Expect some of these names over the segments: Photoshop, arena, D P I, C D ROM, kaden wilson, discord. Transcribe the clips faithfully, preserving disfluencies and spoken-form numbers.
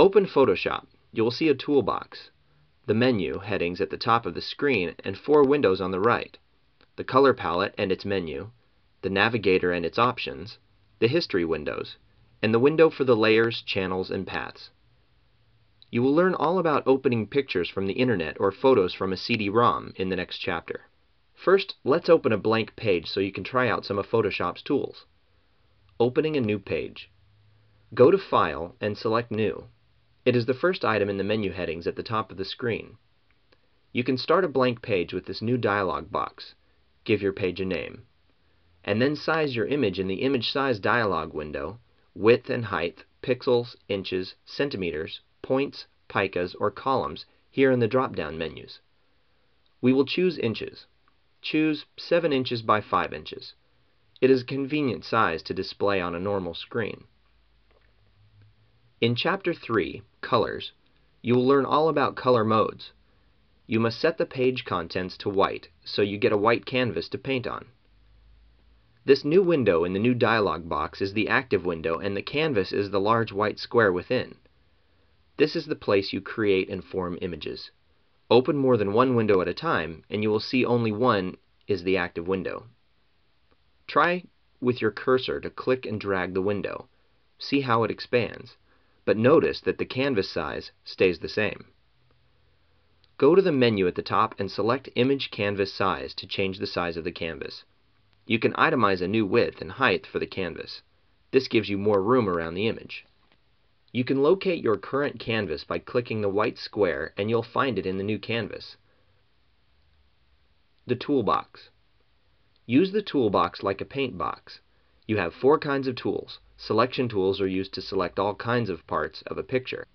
Open Photoshop. You will see a toolbox, the menu headings at the top of the screen, and four windows on the right: the color palette and its menu, the navigator and its options, the history windows, and the window for the layers, channels, and paths. You will learn all about opening pictures from the internet or photos from a C D ROM in the next chapter. First, let's open a blank page so you can try out some of Photoshop's tools. Opening a new page. Go to File and select New. It is the first item in the menu headings at the top of the screen. You can start a blank page with this new dialog box. Give your page a name. And then size your image in the Image Size dialog window: width and height, pixels, inches, centimeters, points, picas, or columns here in the drop-down menus. We will choose inches. Choose seven inches by five inches. It is a convenient size to display on a normal screen. In Chapter three, Colors, you will learn all about color modes. You must set the page contents to white so you get a white canvas to paint on. This new window in the new dialog box is the active window, and the canvas is the large white square within. This is the place you create and form images. Open more than one window at a time, and you will see only one is the active window. Try with your cursor to click and drag the window. See how it expands. But notice that the canvas size stays the same. Go to the menu at the top and select Image Canvas Size to change the size of the canvas. You can itemize a new width and height for the canvas. This gives you more room around the image. You can locate your current canvas by clicking the white square, and you'll find it in the new canvas. The toolbox. Use the toolbox like a paint box. You have four kinds of tools. Selection tools are used to select all kinds of parts of a picture.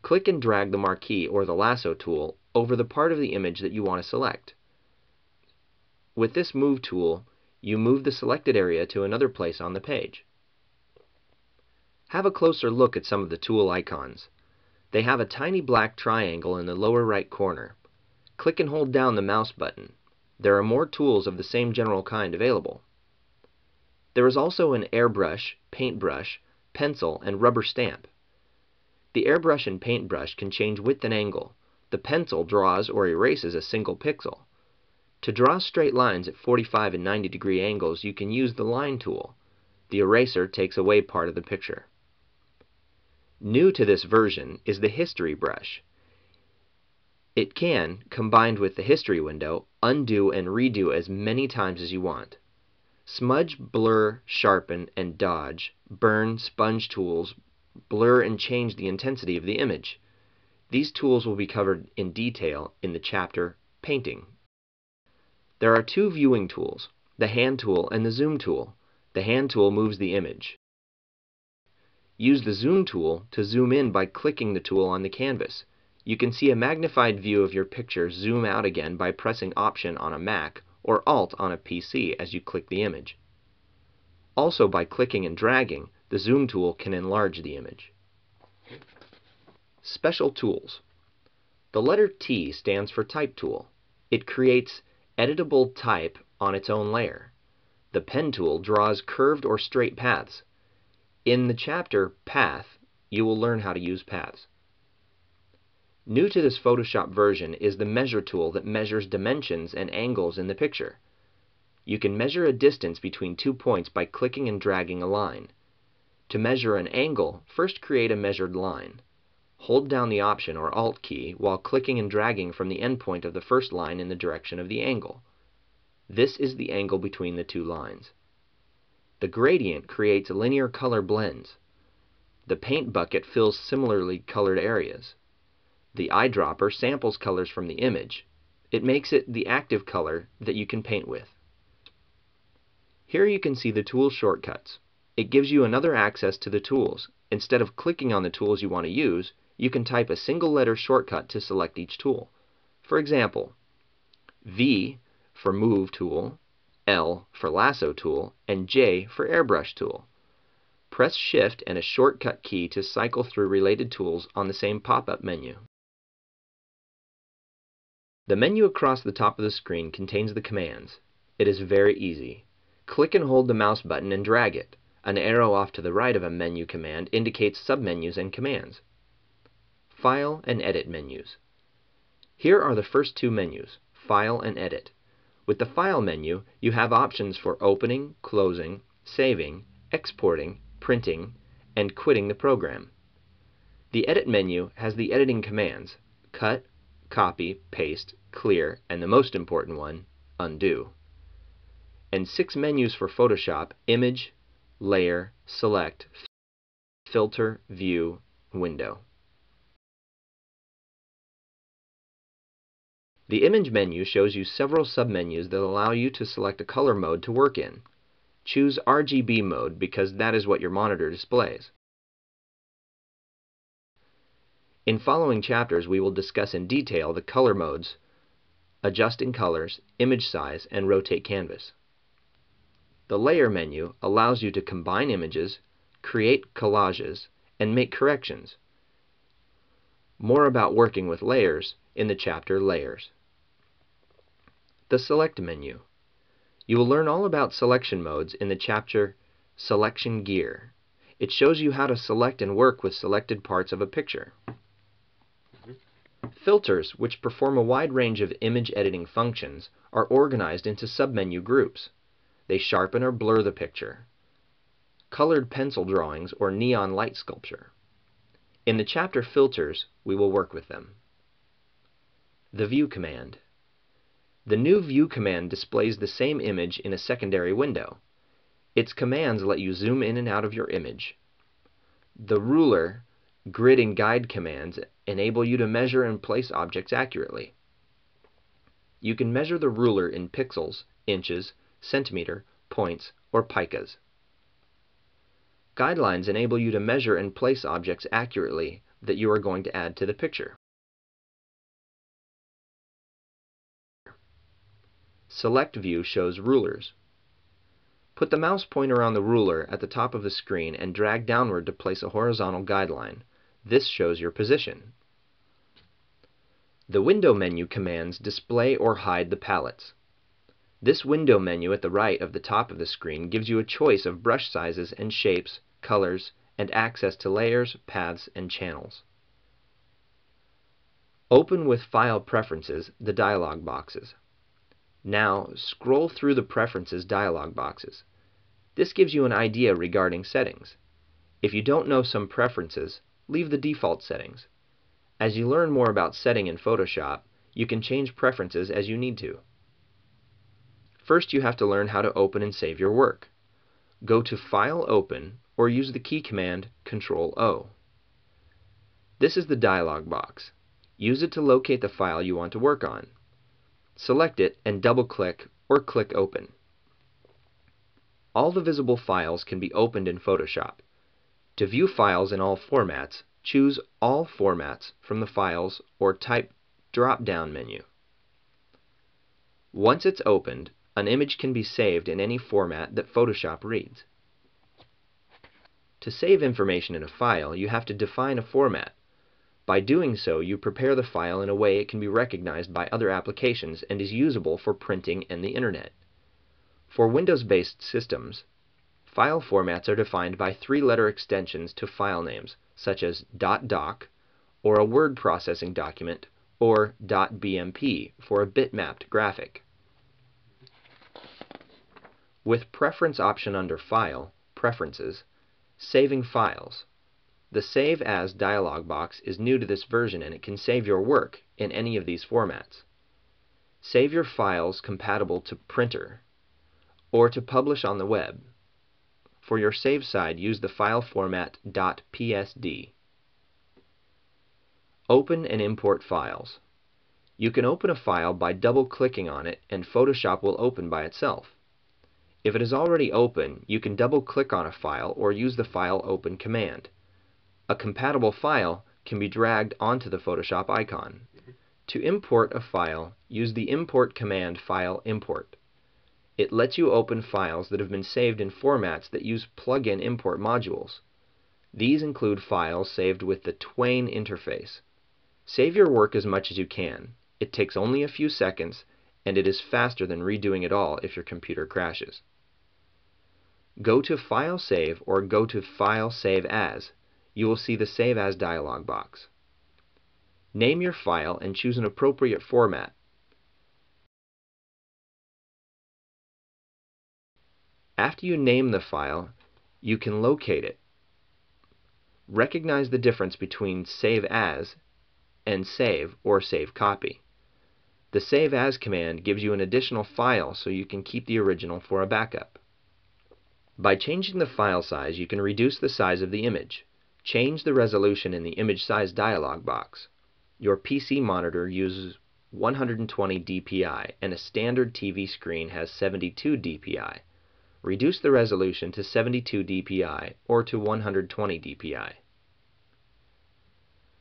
Click and drag the marquee or the lasso tool over the part of the image that you want to select. With this move tool, you move the selected area to another place on the page. Have a closer look at some of the tool icons. They have a tiny black triangle in the lower right corner. Click and hold down the mouse button. There are more tools of the same general kind available. There is also an airbrush, paintbrush, pencil, and rubber stamp. The airbrush and paintbrush can change width and angle. The pencil draws or erases a single pixel. To draw straight lines at forty-five and ninety degree angles, you can use the line tool. The eraser takes away part of the picture. New to this version is the history brush. It can, combined with the history window, undo and redo as many times as you want. Smudge, blur, sharpen, and dodge, burn, sponge tools, blur and change the intensity of the image. These tools will be covered in detail in the chapter Painting. There are two viewing tools, the hand tool and the zoom tool. The hand tool moves the image. Use the zoom tool to zoom in by clicking the tool on the canvas. You can see a magnified view of your picture zoom out again by pressing Option on a Mac or Alt on a P C as you click the image. Also, by clicking and dragging, the zoom tool can enlarge the image. Special tools. The letter T stands for Type tool. It creates editable type on its own layer. The pen tool draws curved or straight paths. In the chapter Path, you will learn how to use paths. New to this Photoshop version is the measure tool that measures dimensions and angles in the picture. You can measure a distance between two points by clicking and dragging a line. To measure an angle, first create a measured line. Hold down the Option or Alt key while clicking and dragging from the endpoint of the first line in the direction of the angle. This is the angle between the two lines. The gradient creates linear color blends. The paint bucket fills similarly colored areas. The eyedropper samples colors from the image. It makes it the active color that you can paint with. Here you can see the tool shortcuts. It gives you another access to the tools. Instead of clicking on the tools you want to use, you can type a single letter shortcut to select each tool. For example, V for Move tool, L for Lasso tool, and J for Airbrush tool. Press Shift and a shortcut key to cycle through related tools on the same pop-up menu. The menu across the top of the screen contains the commands. It is very easy. Click and hold the mouse button and drag it. An arrow off to the right of a menu command indicates submenus and commands. File and Edit menus. Here are the first two menus, File and Edit. With the File menu, you have options for opening, closing, saving, exporting, printing, and quitting the program. The Edit menu has the editing commands, cut, copy, paste, clear, and the most important one, undo. And six menus for Photoshop: Image, Layer, Select, Filter, View, Window. The Image menu shows you several submenus that allow you to select a color mode to work in. Choose R G B mode because that is what your monitor displays. In following chapters, we will discuss in detail the color modes, adjusting colors, image size, and rotate canvas. The Layer menu allows you to combine images, create collages, and make corrections. More about working with layers in the chapter Layers. The Select menu. You will learn all about selection modes in the chapter Selection Gear. It shows you how to select and work with selected parts of a picture. Filters, which perform a wide range of image editing functions, are organized into submenu groups. They sharpen or blur the picture. Colored pencil drawings or neon light sculpture. In the chapter Filters, we will work with them. The View command. The new View command displays the same image in a secondary window. Its commands let you zoom in and out of your image. The Ruler, Grid, and Guide commands enable you to measure and place objects accurately. You can measure the ruler in pixels, inches, centimeter, points, or picas. Guidelines enable you to measure and place objects accurately that you are going to add to the picture. Select View shows rulers. Put the mouse pointer on the ruler at the top of the screen and drag downward to place a horizontal guideline. This shows your position. The Window menu commands display or hide the palettes. This window menu at the right of the top of the screen gives you a choice of brush sizes and shapes, colors, and access to layers, paths, and channels. Open with File Preferences the dialog boxes. Now scroll through the Preferences dialog boxes. This gives you an idea regarding settings. If you don't know some preferences, leave the default settings. As you learn more about setting in Photoshop, you can change preferences as you need to. First, you have to learn how to open and save your work. Go to File, Open, or use the key command control O. This is the dialog box. Use it to locate the file you want to work on. Select it and double-click or click Open. All the visible files can be opened in Photoshop. To view files in all formats, choose All Formats from the Files or Type drop-down menu. Once it's opened, an image can be saved in any format that Photoshop reads. To save information in a file, you have to define a format. By doing so, you prepare the file in a way it can be recognized by other applications and is usable for printing and the internet. For Windows-based systems, file formats are defined by three-letter extensions to file names, such as .doc or a word processing document, or .bmp for a bitmapped graphic. With Preference option under File, Preferences, Saving Files. The Save As dialog box is new to this version and it can save your work in any of these formats. Save your files compatible to printer or to publish on the web. For your save side, use the file format .psd. Open and import files. You can open a file by double-clicking on it and Photoshop will open by itself. If it is already open, you can double-click on a file or use the File Open command. A compatible file can be dragged onto the Photoshop icon. To import a file, use the Import command File Import. It lets you open files that have been saved in formats that use plug-in import modules. These include files saved with the Twain interface. Save your work as much as you can. It takes only a few seconds, and it is faster than redoing it all if your computer crashes. Go to File Save or go to File Save As. You will see the Save As dialog box. Name your file and choose an appropriate format. After you name the file, you can locate it. Recognize the difference between Save As and Save or Save Copy. The Save As command gives you an additional file so you can keep the original for a backup. By changing the file size, you can reduce the size of the image. Change the resolution in the Image Size dialog box. Your P C monitor uses one hundred twenty D P I and a standard T V screen has seventy-two D P I. Reduce the resolution to seventy-two D P I or to one hundred twenty D P I.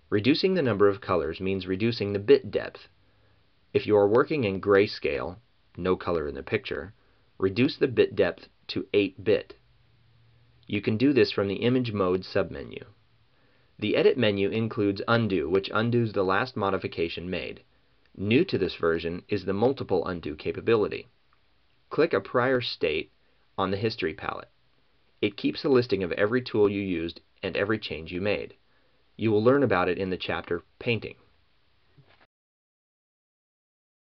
Reducing the number of colors means reducing the bit depth. If you are working in grayscale, no color in the picture, reduce the bit depth to eight bit. You can do this from the Image Mode submenu. The Edit menu includes Undo, which undoes the last modification made. New to this version is the multiple undo capability. Click a prior state on the History palette. It keeps a listing of every tool you used and every change you made. You will learn about it in the chapter Painting.